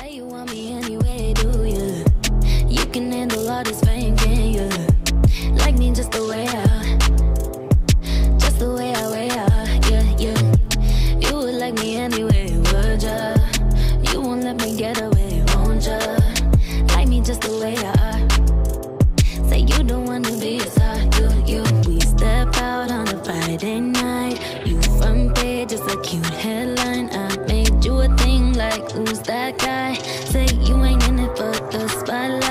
Say you want me anyway, do you? You can handle all this pain, can you? Like me just the way I, just the way I, way I, yeah, yeah. You would like me anyway, would ya? You won't let me get away, won't ya? Like me just the way I, say you don't wanna be as I do you. We step out on a Friday night, you front page, just a cute headline. I made you a thing like, who's that guy? Say you ain't in it for the spotlight.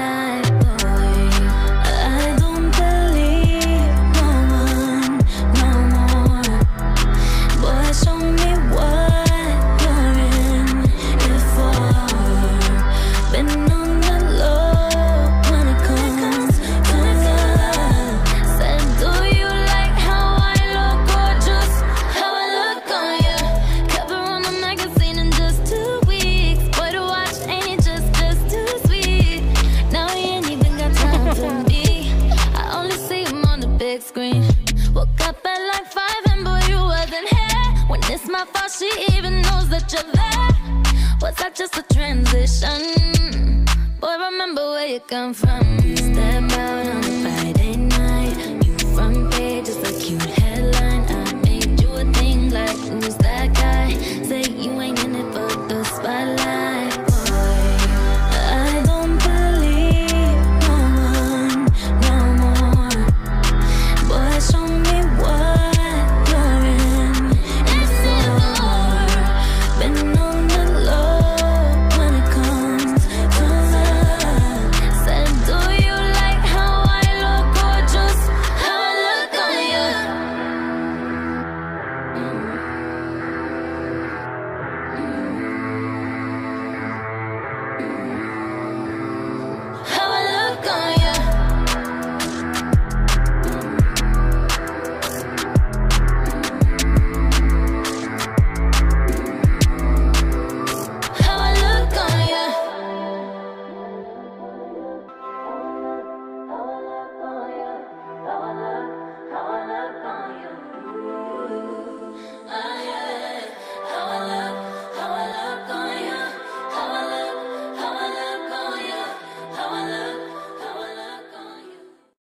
She even knows that you're there. Was that just a transition? Boy, remember where you come from. Step out on the back.